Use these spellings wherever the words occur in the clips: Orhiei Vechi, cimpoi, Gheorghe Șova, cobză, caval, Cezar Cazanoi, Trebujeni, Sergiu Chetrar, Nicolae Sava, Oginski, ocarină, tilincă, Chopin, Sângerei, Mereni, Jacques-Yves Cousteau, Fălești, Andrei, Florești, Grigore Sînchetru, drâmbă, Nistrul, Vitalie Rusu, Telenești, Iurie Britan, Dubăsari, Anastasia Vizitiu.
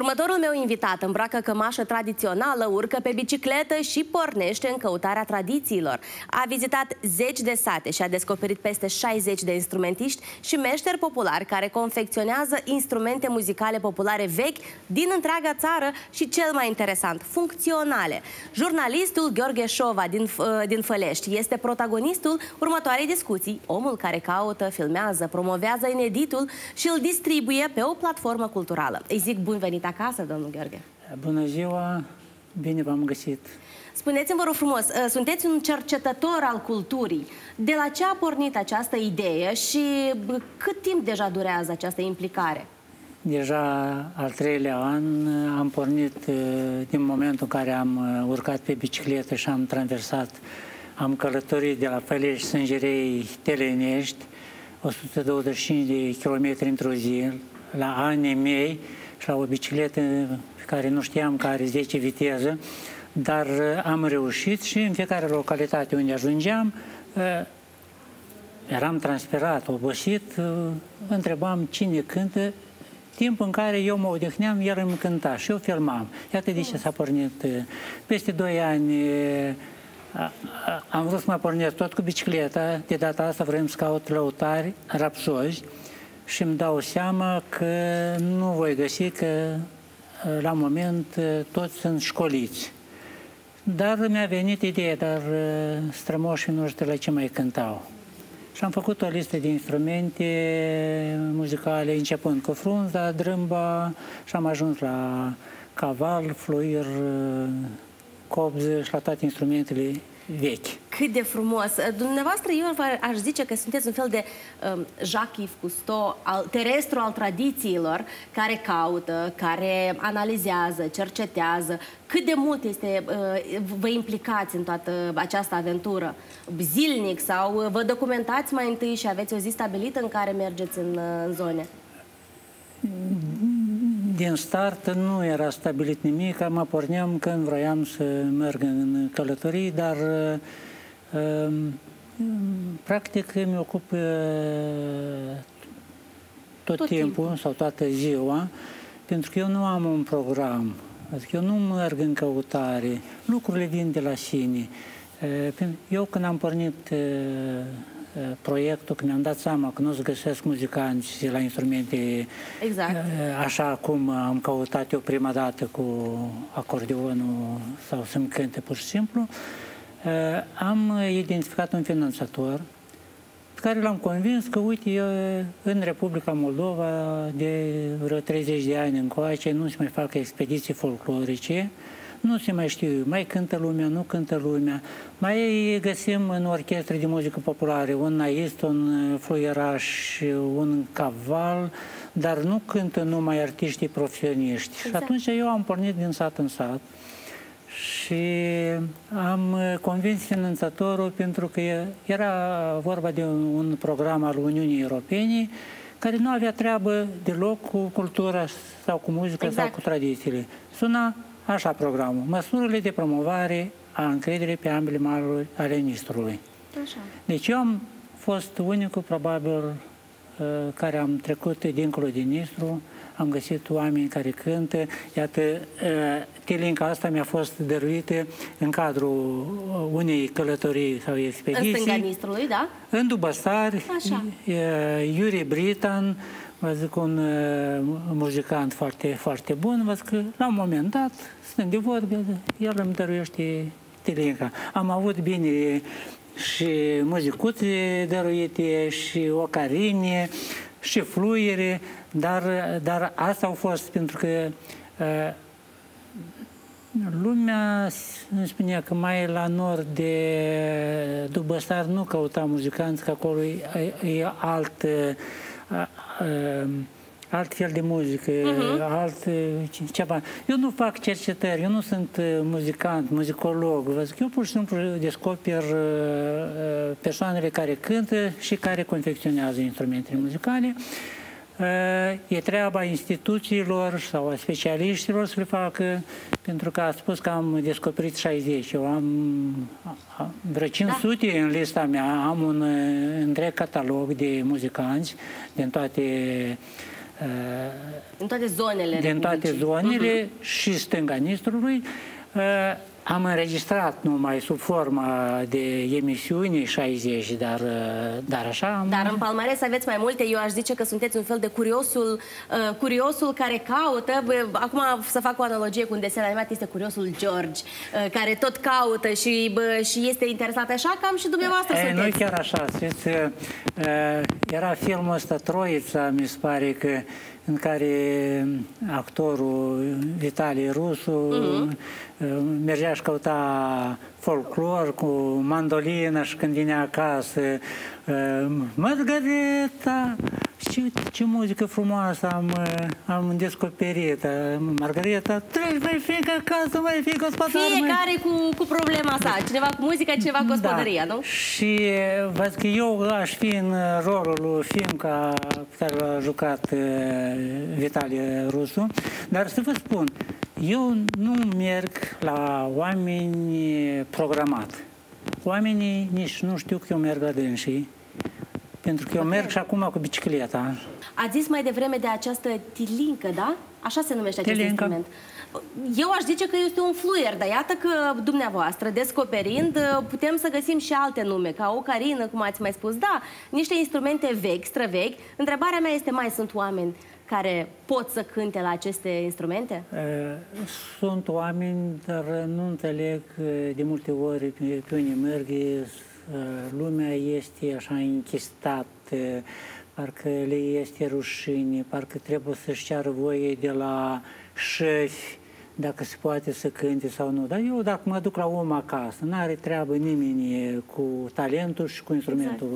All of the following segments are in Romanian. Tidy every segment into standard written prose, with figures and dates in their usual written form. Următorul meu invitat îmbracă cămașă tradițională, urcă pe bicicletă și pornește în căutarea tradițiilor. A vizitat 10 de sate și a descoperit peste 60 de instrumentiști și meșteri populari care confecționează instrumente muzicale populare vechi din întreaga țară și, cel mai interesant, funcționale. Jurnalistul Gheorghe Șova din Fălești este protagonistul următoarei discuții. Omul care caută, filmează, promovează ineditul și îl distribuie pe o platformă culturală. Îi zic bun venit acasă, domnul Gheorghe. Bună ziua, bine v-am găsit. Spuneți-mi, vă rog frumos, sunteți un cercetător al culturii. De la ce a pornit această idee și cât timp deja durează această implicare? Deja al treilea an am pornit din momentul în care am urcat pe bicicletă și am traversat, am călătorit de la Fălești, Sângerei, Telenești, 125 de kilometri într-o zi, la anii mei, și la o bicicletă pe care nu știam că are 10 viteze, dar am reușit și în fiecare localitate unde ajungeam, eram transpirat, obosit, întrebam cine cântă, timp în care eu mă odihneam, el îmi cânta și eu filmam. Iată de ce s-a pornit. Peste 2 ani am vrut să mă pornesc tot cu bicicleta, de data asta vrem să caut lăutari, rapsozi, și îmi dau seama că nu voi găsi, că la moment toți sunt școliți. Dar mi-a venit ideea, dar strămoșii noștri la ce mai cântau. Și am făcut o listă de instrumente muzicale, începând cu frunza, drâmba, și am ajuns la caval, fluier, cobză și la toate instrumentele vechi. Cât de frumos! Dumneavoastră, eu aș zice că sunteți un fel de Jacques-Yves Cousteau, terestru al tradițiilor, care caută, care analizează, cercetează. Cât de mult este, vă implicați în toată această aventură? Zilnic sau vă documentați mai întâi și aveți o zi stabilită în care mergeți în zone? Din start nu era stabilit nimic, mă porneam când vroiam să merg în călătorii, dar practic îmi ocup tot timpul sau toată ziua, pentru că eu nu am un program, adică eu nu merg în căutare, lucrurile vin de la sine. Eu când am pornit proiectul, când mi-am dat seama că nu-ți găsesc muzicanți la instrumente, exact așa cum am căutat eu prima dată cu acordeonul sau să-mi cânte pur și simplu, am identificat un finanțator pe care l-am convins că, uite, în Republica Moldova de vreo 30 de ani încoace nu se mai fac expediții folclorice, nu se mai știu, mai cântă lumea, nu cântă lumea. Mai găsim în orchestre de muzică populară un naist, un fluieraș, un caval, dar nu cântă numai artiștii profesioniști. Exact. Și atunci eu am pornit din sat în sat și am convins finanțatorul, pentru că era vorba de un program al Uniunii Europene care nu avea treabă deloc cu cultura sau cu muzica, exact, sau cu tradițiile. Suna așa programul: măsurile de promovare a încrederii pe ambele maluri ale Nistrului. Așa. Deci eu am fost unicul, probabil, care am trecut dincolo de Nistru, am găsit oameni care cântă. Iată, tilinca asta mi-a fost dăruită în cadrul unei călătorii sau expediții. În stânga Nistrului, da? În Dubăsari, Iurie Britan, vă zic, un muzicant foarte, foarte bun, vă zic că la un moment dat stând de vorbe, el îmi dăruiește tilinca. Am avut bine și muzicuțe dăruite, și ocarine, și fluiere, dar asta au fost, pentru că lumea îmi spunea că mai la nord de Dubăsari nu căuta muzicanți, că acolo e alt fel de muzică, altceva. Eu nu fac cercetări, eu nu sunt muzicant, muzicolog, vă zic, eu pur și simplu descoper persoanele care cântă și care confecționează instrumentele muzicale. E treaba instituțiilor sau a specialiștilor să le facă, pentru că a spus că am descoperit 60, eu am vreo 500 în lista mea, am un întreg catalog de muzicanți din toate în toate zonele, și stânga Nistrului. Am înregistrat numai sub forma de emisiuni 60, dar așa... Dar în palmares aveți mai multe, eu aș zice că sunteți un fel de curiosul care caută, acum să fac o analogie cu un desen animat, este curiosul George, care tot caută și este interesat așa, cam și dumneavoastră sunteți. Noi chiar așa, știți, era filmul ăsta, Troița, mi se pare că, în care actorul Vitalie Rusu mergea și căuta folclor cu mandolină și când vine acasă, Margareta, ce muzică frumoasă am descoperit, Margareta, treci, mai fiecare acasă, mai fiecare gospodărie. Fiecare cu problema sa, cineva cu muzica, cineva cu gospodăria, nu? Și văd că eu aș fi în rolul lui Fimca pe care l-a jucat Vitalie Rusu, dar să vă spun, eu nu merg la oameni programat. Oamenii nici nu știu că eu merg la dânsii, pentru că eu merg și acum cu bicicleta. Ați zis mai devreme de această tilincă, da? Așa se numește acest instrument. Eu aș zice că este un fluier, dar iată că dumneavoastră, descoperind, putem să găsim și alte nume, ca ocarină, cum ați mai spus, da, niște instrumente vechi, străvechi. Întrebarea mea este, mai sunt oameni care pot să cânte la aceste instrumente? Sunt oameni, dar nu înțeleg de multe ori pe unde merg. Lumea este așa închistată, parcă le este rușine, parcă trebuie să-și ceară voie de la șefi dacă se poate să cânte sau nu. Dar eu, dacă mă duc la om acasă, n-are treabă nimeni cu talentul și cu instrumentul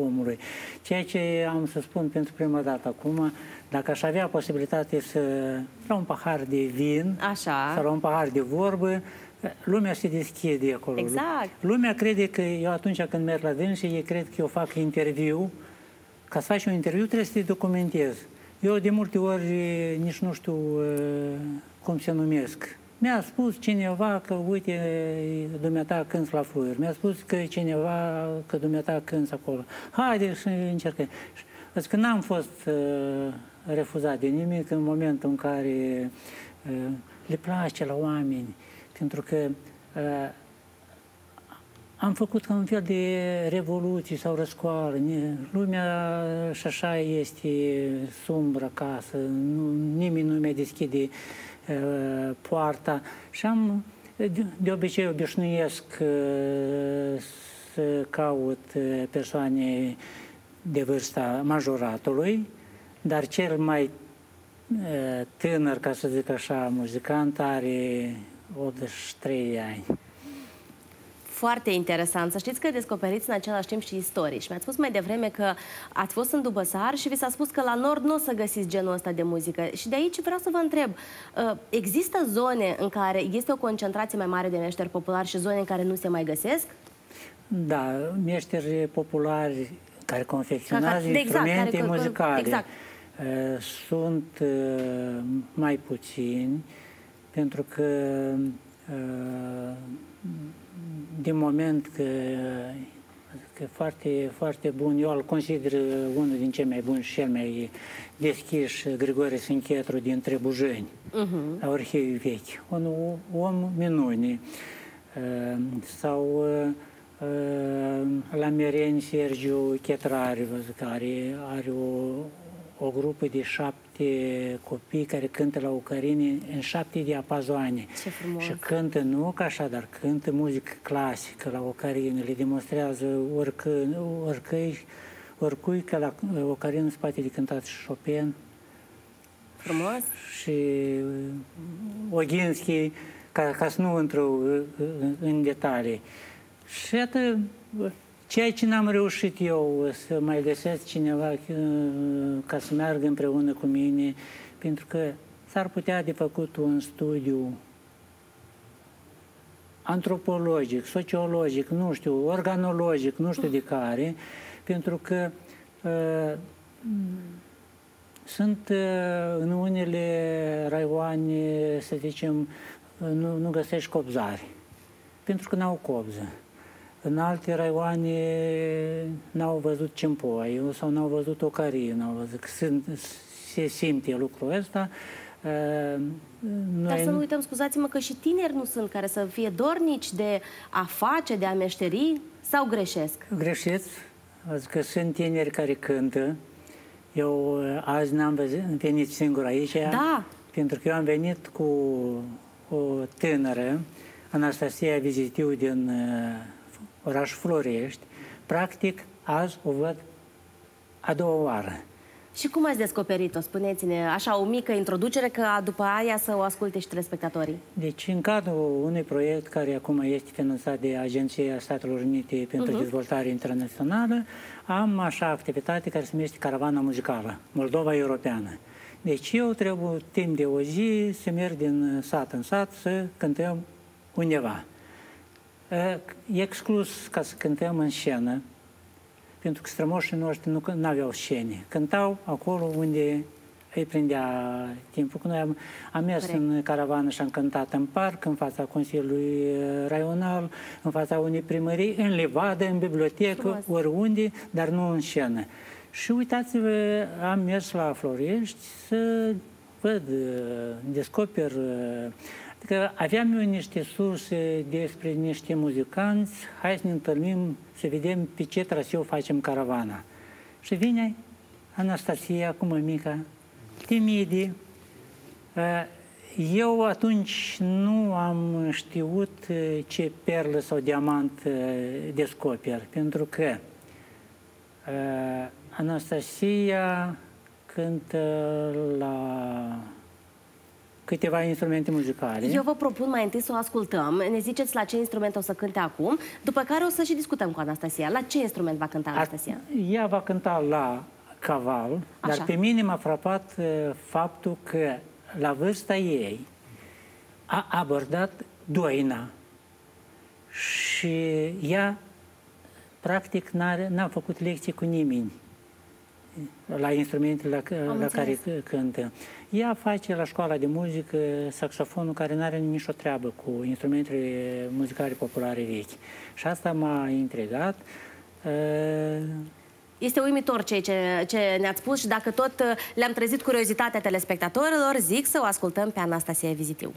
omului. Ceea ce am să spun pentru prima dată acum, dacă aș avea posibilitate să iau un pahar de vin, să iau un pahar de vorbă, lumea se deschide acolo. Exact. Lumea crede că eu atunci când merg la dâns, ei cred că eu fac interviu. Ca să faci un interviu trebuie să te documentezi. Eu de multe ori nici nu știu cum se numesc. Mi-a spus cineva că, uite, dumneata cânți la fluier. Mi-a spus că cineva, că dumneata cânți acolo. Haide să încercăm. Adică n-am fost refuzat de nimic în momentul în care le place la oameni. Pentru că am făcut ca un fel de revoluție sau răscoală. Lumea și așa este sumbră acasă, nimeni nu mi-a deschide poarta. Și am, de obicei, obișnuiesc să caut persoane de vârsta majoratului, dar cel mai tânăr, ca să zic așa, muzicant, are 83 de ani. Foarte interesant. Să știți că descoperiți în același timp și istorie. Și mi-ați spus mai devreme că ați fost în Dubăsari și vi s-a spus că la nord nu o să găsiți genul ăsta de muzică. Și de aici vreau să vă întreb, există zone în care este o concentrație mai mare de meșteri populari și zone în care nu se mai găsesc? Da, meșteri populari care confecționează instrumente muzicale. Exact. Sunt mai puțini, pentru că din moment că foarte, foarte bun, eu îl consider unul din cei mai buni și cel mai deschiși, Grigore Sînchetru din Trebujeni, la Orhiei Vechi. Un om minune. Sau la Mereni, Sergiu Chetrar, care are o grupă de 7 copii care cântă la ocarine în 7 diapazoane. Ce frumos! Și cântă nu ca așa, dar cântă muzică clasică la ocarine. Le demonstrează oricui că la ocarine în spate de cântat și Chopin. Frumos! Și Oginski, ca să nu intru în detalii. Și iată, ceea ce n-am reușit eu să mai găsesc cineva ca să meargă împreună cu mine, pentru că s-ar putea de făcut un studiu antropologic, sociologic, nu știu, organologic, nu știu de care, pentru că sunt în unele raioane, să zicem, nu găsești cobzari, pentru că n-au cobză. În alte raioane n-au văzut cimpoi sau n-au văzut ocarina, n-au văzut. se simte lucrul ăsta. Dar să nu uităm, scuzați-mă, că și tineri nu sunt care să fie dornici de a face, de a meșteri, sau greșesc? Greșesc, că sunt tineri care cântă. Eu azi n-am venit singur aici, da, pentru că eu am venit cu o tânără, Anastasia Vizitiu, din orașul Florești. Practic, azi o văd a doua oară. Și cum ați descoperit-o? Spuneți-ne așa o mică introducere, că după aia să o asculte și telespectatorii. Deci, în cadrul unui proiect care acum este finanțat de Agenția Statelor Unite pentru Dezvoltare Internațională, am așa activitate care se numește Caravana Muzicală, Moldova Europeană. Deci eu trebuie timp de o zi să merg din sat în sat să cântăm undeva. E exclus ca să cântăm în scenă, pentru că strămoșii noștri nu aveau scene. Cântau acolo unde îi prindea timpul. Noi am mers în caravană și am cântat în parc, în fața Consiliului Raional, în fața unei primării, în livadă, în bibliotecă, oriunde, dar nu în scenă. Și uitați-vă, am mers la Florești să văd, descoper... Adică aveam eu niște surse despre niște muzicanți, hai să ne întâlnim, să vedem pe ce traseu facem caravana. Și vine Anastasia, acum mică, timidă. Eu atunci nu am știut ce perlă sau diamant descoper, pentru că Anastasia cântă la... câteva instrumente muzicale. Eu vă propun mai întâi să o ascultăm. Ne ziceți la ce instrument o să cânte acum, după care o să și discutăm cu Anastasia. La ce instrument va cânta Anastasia? Ea va cânta la caval, așa, dar pe mine m-a frapat faptul că la vârsta ei a abordat doina și ea practic n-a făcut lecții cu nimeni la instrumentele la care cântă. Ea face la școala de muzică saxofonul, care nu are nicio treabă cu instrumentele muzicale populare vechi. Și asta m-a intrigat. Este uimitor ce ne-ați spus și dacă tot le-am trezit curiozitatea telespectatorilor, zic să o ascultăm pe Anastasia Vizitiu.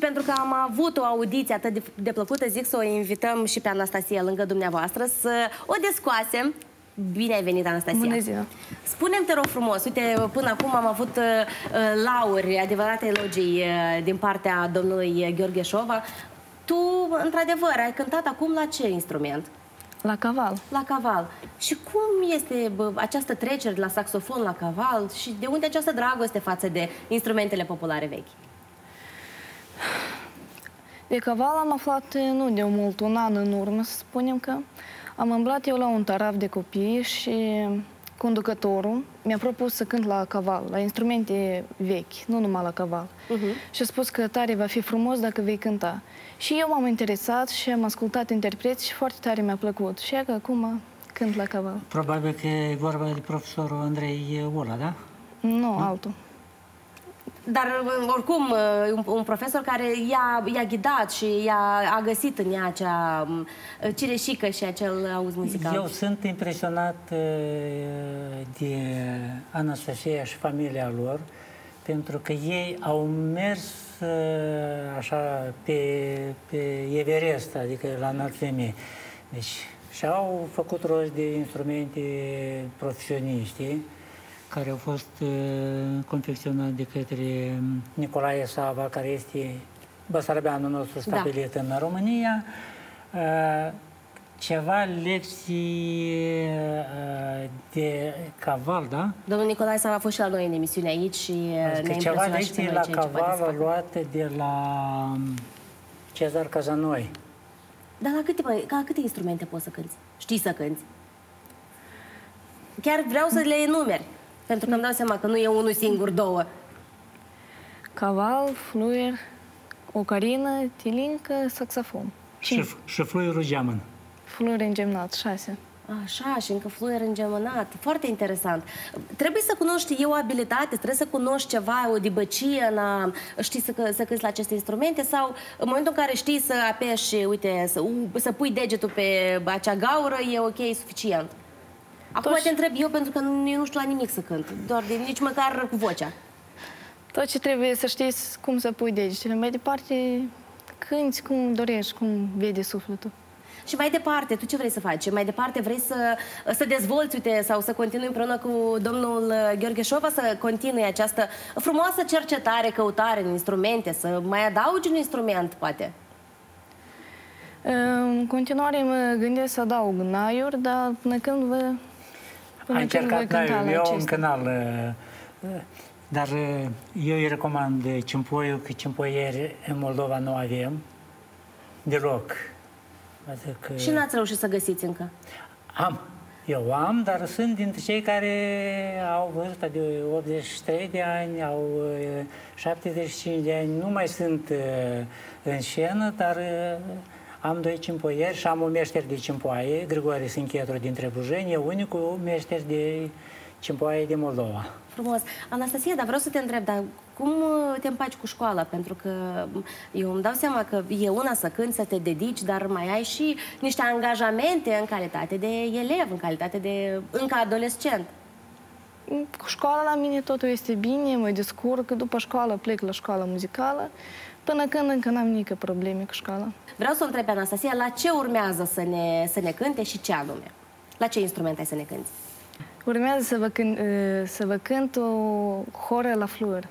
pentru că am avut o audiție atât de plăcută, zic să o invităm și pe Anastasia lângă dumneavoastră să o descoasem. Bine ai venit, Anastasia! Bună ziua! Spune-mi, te rog frumos, uite, până acum am avut lauri, adevărate elogii din partea domnului Gheorghe Șova. Tu, într-adevăr, ai cântat acum la ce instrument? La caval. La caval. Și cum este această trecere de la saxofon la caval și de unde această dragoste față de instrumentele populare vechi? De caval am aflat nu de mult, un an în urmă, să spunem că am umblat eu la un taraf de copii și conducătorul mi-a propus să cânt la caval, la instrumente vechi, nu numai la caval. Și a spus că tare va fi frumos dacă vei cânta. Și eu m-am interesat și am ascultat interpreți și foarte tare mi-a plăcut. Și că acum cânt la caval. Probabil că e vorba de profesorul Andrei Ola, da? Nu, altul. Dar, oricum, un profesor care i-a ghidat și a găsit în ea acea cireșică și acel auz muzical. Eu sunt impresionat de Anastasia și familia lor, pentru că ei au mers așa pe Everest, adică la înălțime. Deci, și-au făcut rost de instrumente profesioniști, care au fost confecționat de către Nicolae Sava, care este basarabeanul nostru stabilit în România. Ceva lecții de caval, da? Domnul Nicolae Sava a fost și la noi în emisiune aici și ne-a ceva lecții la caval luate de la Cezar Cazanoi. Dar la câte instrumente poți să cânti? Știi să cânti? Chiar vreau să le enumeri. Pentru că îmi dau seama că nu e unul singur, două. Caval, fluier, ocarină, tilincă, saxofon. Și fluierul geamăn. Fluier îngemnat, 6. Așa, și încă fluier îngemnat. Foarte interesant. Trebuie să cunoști o abilitate, trebuie să cunoști ceva, o dibăcie, știi să cânti la aceste instrumente sau în momentul în care știi să apeși, uite, să pui degetul pe acea gaură, e ok, e suficient. Acum te întreb eu, pentru că eu nu știu la nimic să cânt, doar nici măcar cu vocea. Tot ce trebuie să știi cum să pui degetele. Mai departe, cânti cum dorești, cum vede sufletul. Și mai departe, tu ce vrei să faci? Mai departe vrei să dezvolți, uite, sau să continui împreună cu domnul Gheorghe Șova, să continui această frumoasă cercetare, căutare în instrumente, să mai adaugi un instrument, poate? În continuare mă gândesc să adaug naiuri, dar până când vă... Am încercat naiul, eu un canal, dar eu îi recomand cimpoiul, că cimpoieri în Moldova nu avem deloc. Adică... Și n-ați reușit să găsiți încă? Am. Eu am, dar sunt dintre cei care au vârsta de 83 de ani, au 75 de ani, nu mai sunt în scenă, dar... Am doi cimpoieri și am un meșter de cimpoaie, Grigore Sînchetru din Trebujeni, e unicul meșter de cimpoaie din Moldova. Frumos. Anastasia, dar vreau să te întreb, dar cum te împaci cu școala? Pentru că eu îmi dau seama că e una să cânti, să te dedici, dar mai ai și niște angajamente în calitate de elev, în calitate de încă adolescent. Cu școala la mine totul este bine, mă descurc, după școală plec la școala muzicală, până când încă n-am nicio probleme cu școala. Vreau să o întreb pe Anastasia, la ce urmează să ne cânte și ce anume? La ce instrument ai să ne cânti? Urmează să vă cânt o horă la fluier.